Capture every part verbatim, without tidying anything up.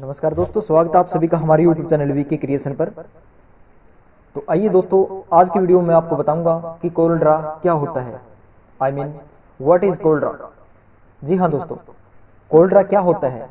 नमस्कार दोस्तों, स्वागत है आप सभी का हमारे YouTube चैनल वीके क्रिएशन पर। तो आइए दोस्तों, आज की वीडियो में आपको बताऊंगा कि CorelDRAW क्या होता है, I mean what is CorelDRAW। जी हाँ दोस्तों, CorelDRAW क्या होता है।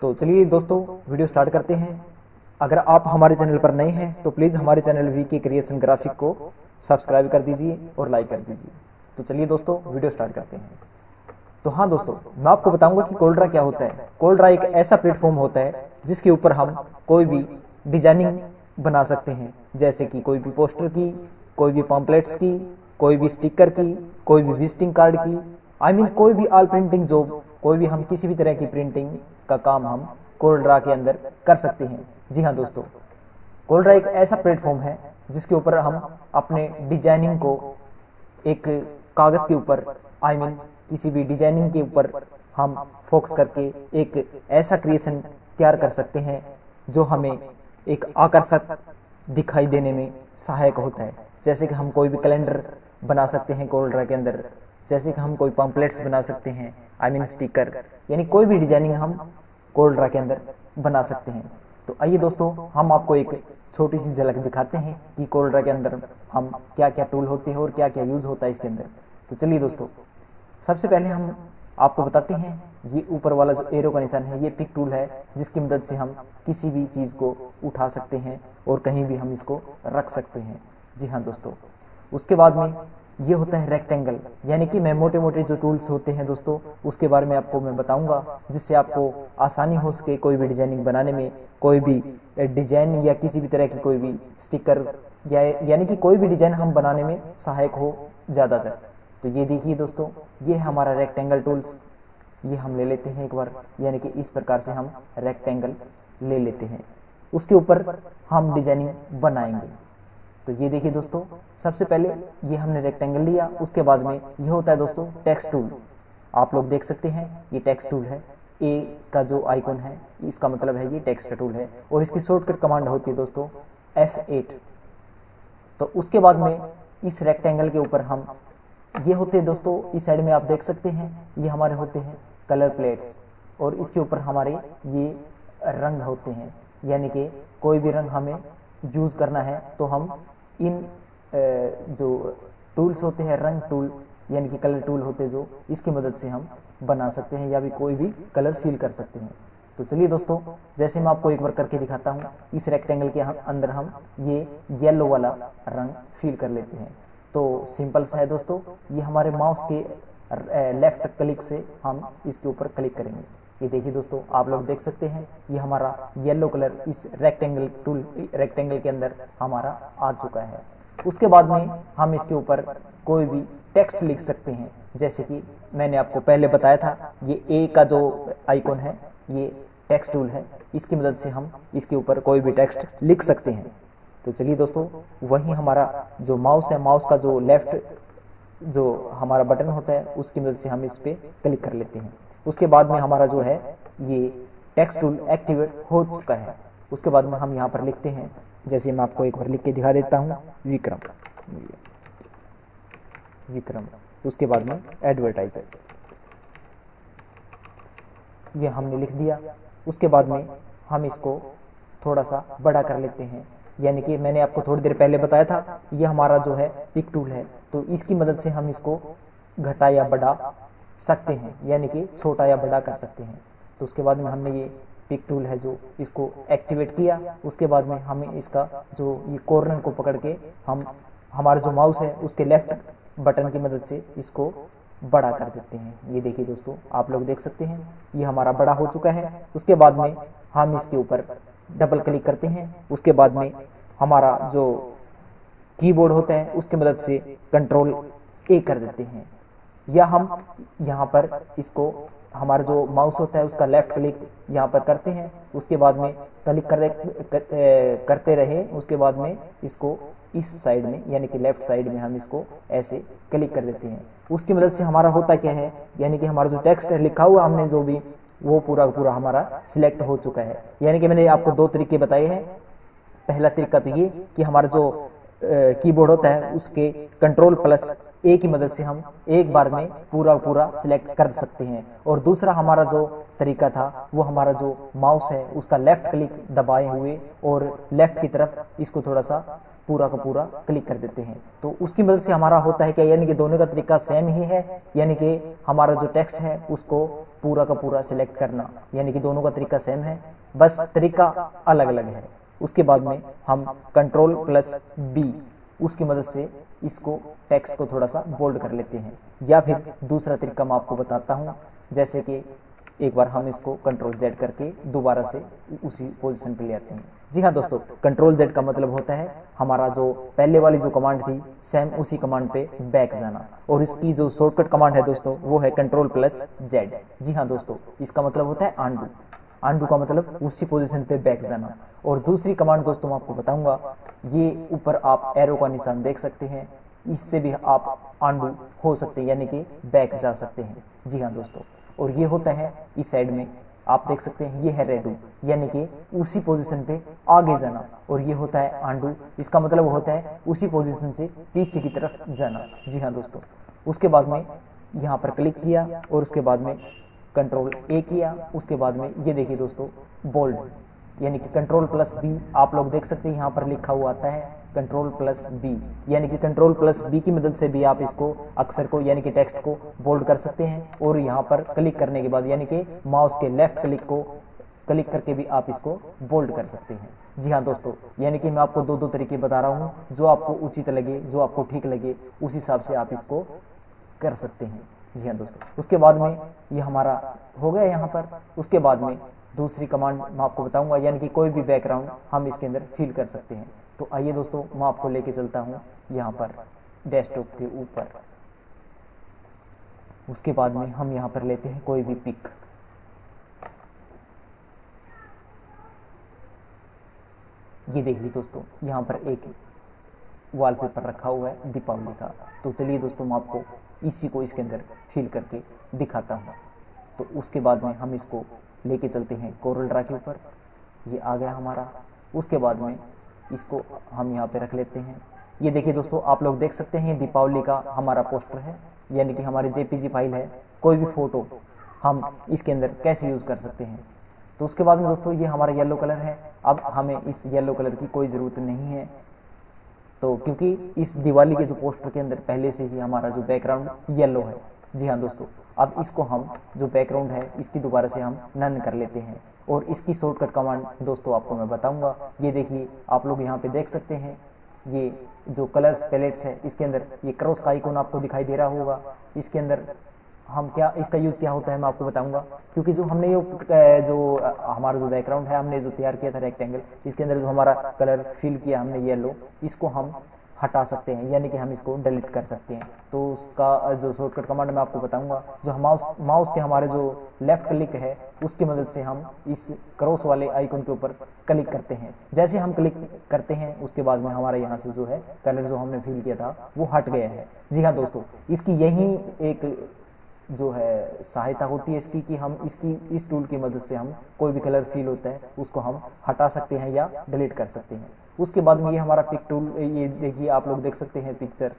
तो चलिए दोस्तों, वीडियो स्टार्ट करते हैं। अगर आप हमारे चैनल पर नए हैं तो प्लीज़ हमारे चैनल वीके क्रिएशन ग्राफिक को सब्सक्राइब कर दीजिए और लाइक कर दीजिए। तो चलिए दोस्तों, वीडियो स्टार्ट करते हैं। तो हाँ दोस्तों, मैं आपको बताऊंगा कि CorelDRAW क्या होता है। CorelDRAW एक ऐसा प्लेटफॉर्म होता है जिसके ऊपर हम कोई भी डिजाइनिंग बना सकते हैं, जैसे कि कोई भी पोस्टर की, कोई भी पॉम्पलेट्स की, कोई भी स्टिकर की, कोई भी विजिटिंग कार्ड की, आई मीन कोई भी ऑल प्रिंटिंग जॉब, कोई भी हम किसी भी तरह की प्रिंटिंग का काम हम CorelDRAW के अंदर कर सकते हैं। जी हाँ दोस्तों, CorelDRAW एक ऐसा प्लेटफॉर्म है जिसके ऊपर हम अपने डिजाइनिंग को एक कागज़ के ऊपर, आई मीन किसी भी डिजाइनिंग के ऊपर हम फोकस करके एक ऐसा क्रिएशन तैयार कर सकते हैं जो हमें एक आकर्षक दिखाई देने में सहायक होता है। जैसे कि हम कोई भी कैलेंडर बना सकते हैं CorelDRAW के अंदर, जैसे कि हम कोई पम्पलेट्स बना सकते हैं, आई मीन स्टिकर, यानी कोई भी डिजाइनिंग हम CorelDRAW के अंदर बना सकते हैं। तो आइए दोस्तों, हम आपको एक छोटी सी झलक दिखाते हैं कि CorelDRAW के अंदर हम क्या क्या टूल होते हैं और क्या क्या यूज़ होता है इसके अंदर। तो चलिए दोस्तों, सबसे पहले हम आपको बताते हैं, ये ऊपर वाला जो एरो का निशान है ये पिक टूल है, जिसकी मदद से हम किसी भी चीज़ को उठा सकते हैं और कहीं भी हम इसको रख सकते हैं। जी हाँ दोस्तों, उसके बाद में ये होता है रेक्टेंगल, यानी कि मैं मोटे मोटे जो टूल्स होते हैं दोस्तों उसके बारे में आपको मैं बताऊंगा, जिससे आपको आसानी हो सके कोई भी डिजाइनिंग बनाने में, कोई भी डिजाइन या किसी भी तरह की कोई भी स्टिकर या यानी कि कोई भी डिजाइन हम बनाने में सहायक हो ज़्यादातर। तो ये देखिए दोस्तों, ये हमारा रेक्टेंगल टूल्स, ये हम ले लेते हैं एक बार, यानी कि इस प्रकार से हम रेक्टेंगल ले लेते हैं, उसके ऊपर हम डिजाइनिंग बनाएंगे। तो ये देखिए दोस्तों, सबसे पहले ये हमने रेक्टेंगल लिया, उसके बाद में ये होता है दोस्तों टेक्स्ट टूल। आप लोग देख सकते हैं ये टेक्स्ट टूल है, ए का जो आइकॉन है इसका मतलब है ये टेक्स्ट टूल है, और इसकी शॉर्टकट कमांड होती है दोस्तों एफ एट। तो उसके बाद में इस रेक्टेंगल के ऊपर हम, ये होते हैं दोस्तों, इस साइड में आप देख सकते हैं ये हमारे होते हैं कलर प्लेट्स, और इसके ऊपर हमारे ये रंग होते हैं, यानी कि कोई भी रंग हमें यूज़ करना है तो हम इन जो टूल्स होते हैं, रंग टूल यानी कि कलर टूल होते हैं जो, इसकी मदद से हम बना सकते हैं या भी कोई भी कलर फील कर सकते हैं। तो चलिए दोस्तों, जैसे मैं आपको एक बार करके दिखाता हूँ, इस रेक्टेंगल के अंदर हम ये येलो वाला रंग फील कर लेते हैं। तो सिंपल सा है दोस्तों, ये हमारे माउस के लेफ्ट क्लिक से हम इसके ऊपर क्लिक करेंगे। ये देखिए दोस्तों, आप लोग देख सकते हैं ये हमारा येलो कलर इस रेक्टेंगल टूल रेक्टेंगल के अंदर हमारा आ चुका है। उसके बाद में हम इसके ऊपर कोई भी टेक्स्ट लिख सकते हैं, जैसे कि मैंने आपको पहले बताया था, ये ए का जो आइकॉन है ये टेक्स्ट टूल है, इसकी मदद से हम इसके ऊपर कोई भी टेक्स्ट लिख सकते हैं। तो चलिए दोस्तों, वही हमारा जो माउस है, माउस का जो लेफ्ट जो हमारा बटन होता है उसकी मदद से हम इस पर क्लिक कर लेते हैं। उसके बाद में हमारा जो है ये टेक्स्ट टूल एक्टिवेट हो चुका है। उसके बाद में हम यहाँ पर लिखते हैं, जैसे मैं आपको एक बार लिख के दिखा देता हूँ, विक्रम विक्रम उसके बाद में एडवर्टाइजर, ये हमने लिख दिया। उसके बाद में हम इसको थोड़ा सा बड़ा कर लेते हैं, यानी कि मैंने आपको थोड़ी देर पहले बताया था ये हमारा जो है पिक टूल है, तो इसकी मदद से हम इसको घटा या बढ़ा सकते हैं, यानी कि छोटा या बड़ा कर सकते हैं। तो उसके बाद में हमने ये पिक टूल है जो, इसको एक्टिवेट किया। उसके बाद में हमें इसका जो ये कॉर्नर को पकड़ के हम हमारा जो माउस है उसके लेफ्ट बटन की मदद से इसको बड़ा कर देते हैं। ये देखिए दोस्तों, आप लोग देख सकते हैं ये हमारा बड़ा हो चुका है। उसके बाद में हम इसके ऊपर डबल क्लिक करते हैं। उसके बाद में हमारा जो कीबोर्ड होता है उसकी मदद से कंट्रोल ए कर देते हैं, या हम यहाँ पर इसको हमारा जो माउस होता है उसका लेफ्ट क्लिक यहाँ पर करते हैं। उसके बाद में क्लिक कर, कर, करते रहे। उसके बाद में इसको इस साइड में, यानी कि लेफ्ट साइड में हम इसको ऐसे क्लिक कर देते हैं। उसकी मदद से हमारा होता क्या है, यानी कि हमारा जो टेक्स्ट है लिखा हुआ हमने जो भी, वो पूरा पूरा हमारा सिलेक्ट हो चुका है। यानी कि मैंने आपको दो तरीके बताए हैं, पहला तरीका तो ये कि हमारा जो कीबोर्ड होता है उसके कंट्रोल प्लस ए की मदद से हम एक बार में पूरा पूरा सिलेक्ट कर सकते हैं। और दूसरा हमारा जो तरीका था वो हमारा जो माउस है उसका लेफ्ट क्लिक दबाए हुए और लेफ्ट की तरफ इसको थोड़ा सा पूरा का पूरा क्लिक कर देते हैं, तो उसकी मदद से हमारा होता है क्या, यानी कि दोनों का तरीका सेम ही है, यानी कि हमारा जो टेक्स्ट है उसको पूरा का पूरा सिलेक्ट करना, यानी कि दोनों का तरीका सेम है, बस तरीका अलग अलग है। उसके बाद में हम कंट्रोल प्लस बी उसकी मदद से इसको टेक्स्ट को थोड़ा सा बोल्ड कर लेते हैं। या फिर दूसरा तरीका मैं आपको बताता हूँ, जैसे कि एक बार हम इसको कंट्रोल जेड करके दोबारा से उसी पोजीशन पर ले आते हैं। जी हाँ दोस्तों, कंट्रोल जेड का मतलब होता है हमारा जो पहले वाली जो कमांड थी सेम उसी कमांड पे बैक जाना, और इसकी जो शॉर्टकट कमांड है दोस्तों वो है कंट्रोल प्लस जेड। जी हाँ दोस्तों, इसका मतलब होता है अनडू। अनडू का मतलब उसी पोजीशन पे बैक जाना। और दूसरी कमांड दोस्तों मैं आपको बताऊंगा, ये ऊपर आप एरो का निशान देख सकते हैं, इससे भी आप अनडू हो सकते हैं, यानी कि बैक जा सकते हैं। जी हाँ दोस्तों, और ये होता है इस साइड में आप देख सकते हैं, ये है रेडू, यानी कि उसी पोजीशन पे आगे जाना, और ये होता है आंडू, इसका मतलब होता है उसी पोजीशन से पीछे की तरफ जाना। जी हाँ दोस्तों, उसके बाद में यहाँ पर क्लिक किया और उसके बाद में कंट्रोल ए किया, उसके बाद में ये देखिए दोस्तों बोल्ड, यानी कि कंट्रोल प्लस बी आप लोग देख सकते हैं यहाँ पर लिखा हुआ आता है कंट्रोल प्लस बी, यानी कि कंट्रोल प्लस बी की मदद से भी आप इसको अक्षर को यानी कि टेक्स्ट को बोल्ड कर सकते हैं। और यहाँ पर क्लिक करने के बाद यानी कि माउस के लेफ्ट क्लिक को क्लिक करके भी आप इसको बोल्ड कर सकते हैं। जी हाँ दोस्तों, यानी कि मैं आपको दो दो तरीके बता रहा हूँ, जो आपको उचित लगे, जो आपको ठीक लगे उस हिसाब से आप इसको कर सकते हैं। जी हाँ दोस्तों, उसके बाद में ये हमारा हो गया यहाँ पर। उसके बाद में दूसरी कमांड मैं आपको बताऊँगा, यानी कि कोई भी बैकग्राउंड हम इसके अंदर फील कर सकते हैं। तो आइए दोस्तों, मैं आपको लेके चलता हूँ यहाँ पर डेस्कटॉप के ऊपर। उसके बाद में हम यहाँ पर लेते हैं कोई भी पिक। ये देखिए दोस्तों, यहाँ पर एक वॉलपेपर रखा हुआ है दीपावली का, तो चलिए दोस्तों मैं आपको इसी को इसके अंदर फिल करके दिखाता हूँ। तो उसके बाद में हम इसको लेके चलते हैं CorelDRAW के ऊपर, ये आ गया हमारा। उसके बाद में इसको हम यहाँ पे रख लेते हैं। ये देखिए दोस्तों, आप लोग देख सकते हैं दीपावली का हमारा पोस्टर है, यानी कि हमारी जेपीजी फाइल है, कोई भी फ़ोटो हम इसके अंदर कैसे यूज़ कर सकते हैं। तो उसके बाद में दोस्तों ये हमारा येलो कलर है, अब हमें इस येलो कलर की कोई ज़रूरत नहीं है, तो क्योंकि इस दिवाली के जो पोस्टर के अंदर पहले से ही हमारा जो बैकग्राउंड येलो है। जी हाँ दोस्तों, अब इसको हम जो बैकग्राउंड है इसकी दोबारा से हम नन कर लेते हैं। और इसकी शॉर्टकट कमांड दोस्तों आपको मैं बताऊंगा। ये देखिए, आप लोग यहाँ पे देख सकते हैं, ये जो कलर्स पैलेट्स है इसके अंदर ये क्रॉस का आइकॉन आपको दिखाई दे रहा होगा। इसके अंदर हम क्या इसका यूज़ क्या होता है मैं आपको बताऊंगा, क्योंकि जो हमने ये जो हमारा जो बैकग्राउंड है हमने जो तैयार किया था रेक्टेंगल, इसके अंदर जो हमारा कलर फिल किया हमने येलो, इसको हम हटा सकते हैं, यानी कि हम इसको डिलीट कर सकते हैं। तो उसका जो शॉर्टकट कमांड मैं आपको बताऊंगा, जो माउस माउस के हमारे जो लेफ़्ट क्लिक है उसकी मदद से हम इस क्रॉस वाले आइकन के ऊपर क्लिक करते हैं। जैसे हम क्लिक करते हैं उसके बाद में हमारा यहाँ से जो है कलर जो हमने फिल किया था वो हट गया है। जी हाँ दोस्तों, इसकी यही एक जो है सहायता होती है इसकी, कि हम इसकी इस टूल की मदद से हम कोई भी कलर फील होता है उसको हम हटा सकते हैं या डिलीट कर सकते हैं। उसके बाद में ये हमारा पिक टूल, ये देखिए आप लोग देख सकते हैं पिक्चर,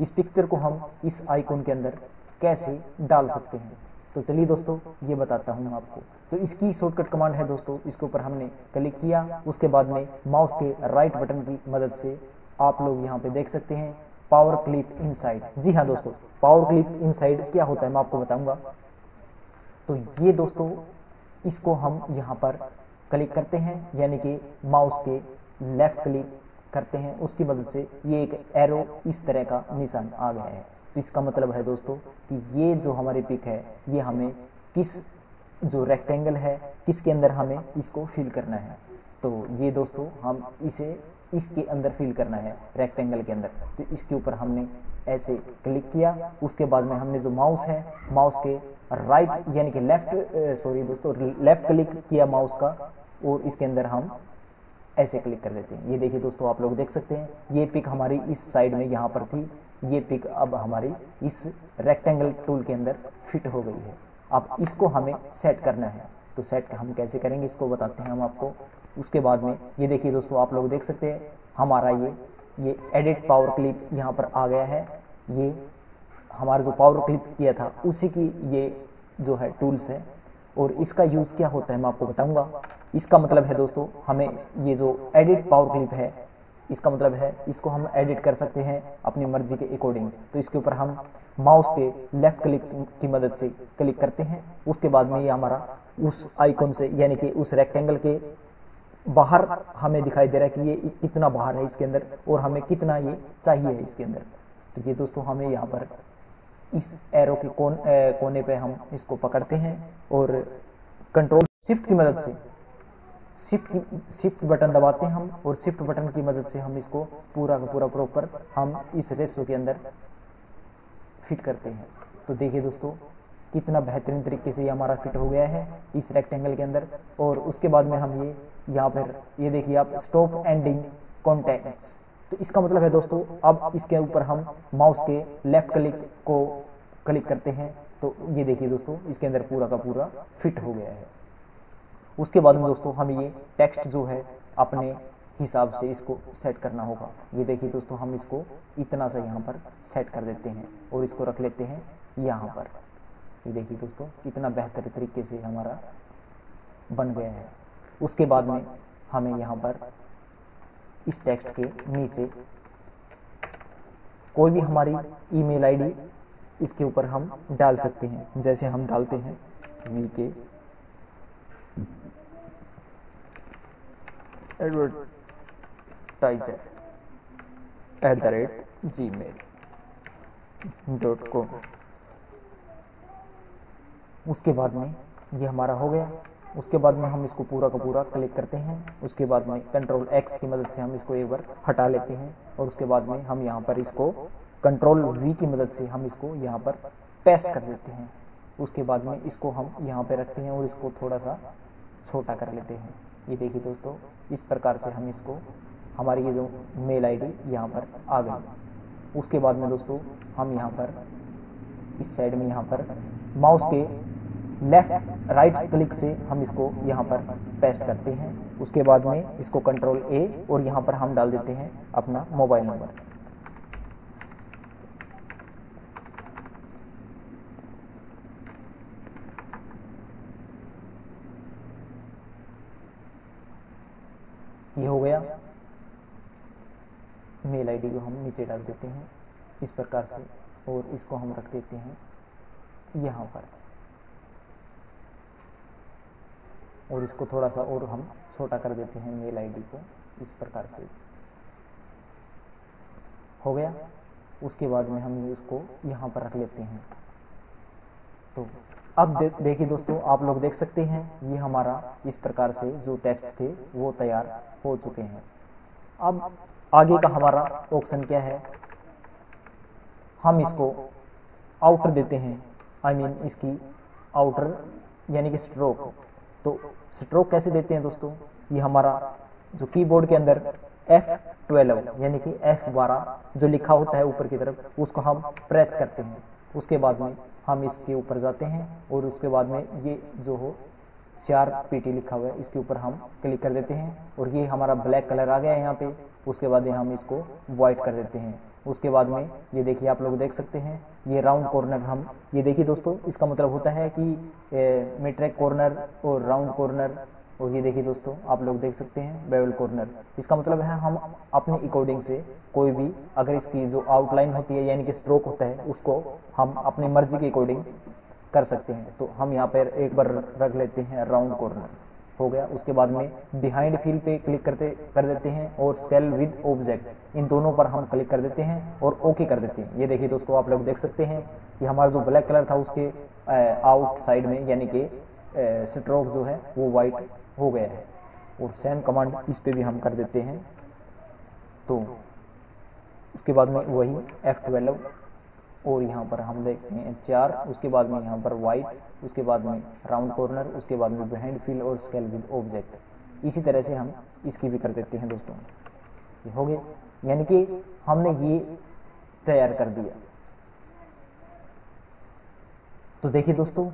इस पिक्चर को हम इस आइकॉन के अंदर कैसे डाल सकते हैं। तो चलिए दोस्तों ये बताता हूँ आपको। तो इसकी शॉर्टकट कमांड है दोस्तों, इसके ऊपर हमने क्लिक किया, उसके बाद में माउस के राइट बटन की मदद से आप लोग यहाँ पे देख सकते हैं पावर क्लिप इनसाइड। जी हाँ दोस्तों, पावर क्लिप इनसाइड क्या होता है मैं आपको बताऊंगा। तो ये दोस्तों, इसको हम यहाँ पर क्लिक करते हैं, यानी कि माउस के लेफ़्ट क्लिक करते हैं, उसकी मदद से ये एक एरो इस तरह का निशान आ गया है। तो इसका मतलब है दोस्तों कि ये जो हमारी पिक है ये हमें किस जो रेक्टेंगल है किसके अंदर हमें इसको फिल करना है। तो ये दोस्तों हम इसे इसके अंदर फिल करना है रेक्टेंगल के अंदर, तो इसके ऊपर हमने ऐसे क्लिक किया। उसके बाद में हमने जो माउस है माउस के राइट यानी कि लेफ़्ट सॉरी दोस्तों लेफ़्ट क्लिक किया माउस का, और इसके अंदर हम ऐसे क्लिक कर देते हैं। ये देखिए दोस्तों, आप लोग देख सकते हैं ये पिक हमारी इस साइड में यहाँ पर थी, ये पिक अब हमारी इस रेक्टेंगल टूल के अंदर फिट हो गई है। अब इसको हमें सेट करना है, तो सेट हम कैसे करेंगे इसको बताते हैं हम आपको। उसके बाद में ये देखिए दोस्तों, आप लोग देख सकते हैं हमारा ये ये एडिट पावर क्लिप यहाँ पर आ गया है। ये हमारा जो पावर क्लिप किया था उसी की ये जो है टूल्स है, और इसका यूज़ क्या होता है मैं आपको बताऊंगा। इसका मतलब है दोस्तों, हमें ये जो एडिट पावर क्लिप है इसका मतलब है इसको हम एडिट कर सकते हैं अपनी मर्जी के अकॉर्डिंग। तो इसके ऊपर हम माउस पे लेफ़्ट क्लिक की मदद से क्लिक करते हैं, उसके बाद में ये हमारा उस आइकॉन से यानी कि उस रेक्टेंगल के बाहर हमें दिखाई दे रहा है कि ये कितना बाहर है इसके अंदर और हमें कितना ये चाहिए है इसके अंदर। तो ये दोस्तों हमें यहाँ पर इस एरो के कोन, ए, कोने पे हम इसको पकड़ते हैं और कंट्रोल शिफ्ट की मदद से शिफ्ट शिफ्ट बटन दबाते हैं हम, और शिफ्ट बटन की मदद से हम इसको पूरा का पूरा प्रॉपर हम इस रेशो के अंदर फिट करते हैं। तो देखिए दोस्तों कितना बेहतरीन तरीके से ये हमारा फिट हो गया है इस रेक्टेंगल के अंदर। और उसके बाद में हम ये यहाँ पर ये देखिए आप स्टॉप एंडिंग कॉन्टैक्ट्स, तो इसका मतलब है दोस्तों अब इसके ऊपर हम माउस के लेफ़्ट क्लिक को क्लिक करते हैं तो ये देखिए दोस्तों इसके अंदर पूरा का पूरा फिट हो गया है। उसके बाद में दोस्तों हमें ये टेक्स्ट जो है अपने हिसाब से इसको सेट करना होगा। ये देखिए दोस्तों हम इसको इतना सा यहाँ पर सेट कर देते हैं और इसको रख लेते हैं यहाँ पर। ये देखिए दोस्तों कितना बेहतर तरीके से हमारा बन गया है। उसके बाद में हमें यहाँ पर इस टेक्स्ट के नीचे कोई भी हमारी ईमेल आईडी इसके ऊपर हम डाल सकते हैं, जैसे हम डालते हैं VK advertiser at the rate gmail dot com. उसके बाद में ये हमारा हो गया। उसके बाद में हम इसको पूरा का पूरा क्लिक करते हैं, उसके बाद में कंट्रोल एक्स की मदद से हम इसको एक बार हटा लेते हैं, और उसके बाद में हम यहाँ पर इसको कंट्रोल वी की मदद से हम इसको यहाँ पर पेस्ट कर लेते हैं। उसके बाद में इसको हम यहाँ पे रखते हैं और इसको थोड़ा सा छोटा कर लेते हैं। ये देखिए दोस्तों इस प्रकार से हम इसको हमारी ये जो मेल आई डी यहाँ पर आ गई। उसके बाद में दोस्तों हम यहाँ पर इस साइड में यहाँ पर माउस के लेफ़्ट राइट क्लिक से हम इसको यहाँ पर पेस्ट करते हैं। उसके बाद में इसको कंट्रोल ए और यहाँ पर हम डाल देते हैं अपना मोबाइल नंबर। ये हो गया, मेल आईडी को हम नीचे डाल देते हैं इस प्रकार से, और इसको हम रख देते हैं यहाँ पर और इसको थोड़ा सा और हम छोटा कर देते हैं मेल आईडी को इस प्रकार से। हो गया। उसके बाद में हम इसको यहाँ पर रख लेते हैं। तो अब दे, देखिए दोस्तों आप लोग देख सकते हैं ये हमारा इस प्रकार से जो टेक्स्ट थे वो तैयार हो चुके हैं। अब आगे का हमारा ऑप्शन क्या है, हम इसको आउटर देते हैं, आई I मीन mean, इसकी आउटर यानी कि स्ट्रोक। तो स्ट्रोक कैसे देते हैं दोस्तों, ये हमारा जो कीबोर्ड के अंदर एफ ट्वेल्व यानी कि एफ बारह जो लिखा होता है ऊपर की तरफ उसको हम प्रेस करते हैं। उसके बाद में हम इसके ऊपर जाते हैं और उसके बाद में ये जो हो चार पीटी लिखा हुआ है इसके ऊपर हम क्लिक कर देते हैं और ये हमारा ब्लैक कलर आ गया है यहाँ पे। उसके बाद में हम इसको वाइट कर देते हैं। उसके बाद में ये देखिए आप लोग देख सकते हैं ये राउंड कॉर्नर हम ये देखिए दोस्तों इसका मतलब होता है कि मिट्रेक कॉर्नर और राउंड कॉर्नर, और ये देखिए दोस्तों आप लोग देख सकते हैं बेवल कॉर्नर। इसका मतलब है हम अपने अकॉर्डिंग से कोई भी अगर इसकी जो आउटलाइन होती है यानी कि स्ट्रोक होता है उसको हम अपनी मर्जी के अकॉर्डिंग कर सकते हैं। तो हम यहाँ पर एक बार रख लेते हैं राउंड कॉर्नर। हो गया। उसके बाद में बिहाइंड फील पे क्लिक करते कर देते हैं और स्केल विद ऑब्जेक्ट इन दोनों पर हम क्लिक कर देते हैं और ओके कर देते हैं। ये देखिए दोस्तों आप लोग देख सकते हैं ये हमारा जो ब्लैक कलर था उसके आउट साइड में यानी कि स्ट्रोक जो है वो वाइट हो गया है। और सेम कमांड इस पे भी हम कर देते हैं। तो उसके बाद में वही एफ ट्वेल्व और यहाँ पर हम देखते हैं चार, उसके बाद में यहाँ पर वाइट, उसके बाद में राउंड कॉर्नर, उसके बाद में बिहाइंड फील और स्केल विद ऑब्जेक्ट। इसी तरह से हम इसकी भी कर देते हैं दोस्तों। ये हो गया, यानी कि हमने ये तैयार कर दिया। तो देखिए दोस्तों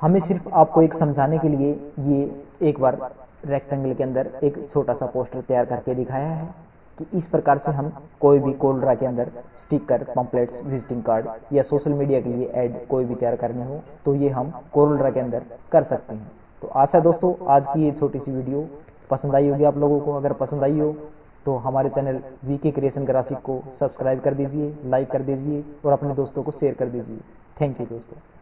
हमें सिर्फ आपको एक समझाने के लिए ये एक बार रेक्टेंगल के अंदर एक छोटा सा पोस्टर तैयार करके दिखाया है। कि इस प्रकार से हम कोई भी CorelDRAW के अंदर स्टिकर, पंपलेट्स, विजिटिंग कार्ड या सोशल मीडिया के लिए ऐड कोई भी तैयार करने हो तो ये हम CorelDRAW के अंदर कर सकते हैं। तो आशा है दोस्तों आज की ये छोटी सी वीडियो पसंद आई होगी आप लोगों को। अगर पसंद आई हो तो हमारे चैनल वीके क्रिएशन ग्राफिक को सब्सक्राइब कर दीजिए, लाइक कर दीजिए और अपने दोस्तों को शेयर कर दीजिए। थैंक यू दोस्तों।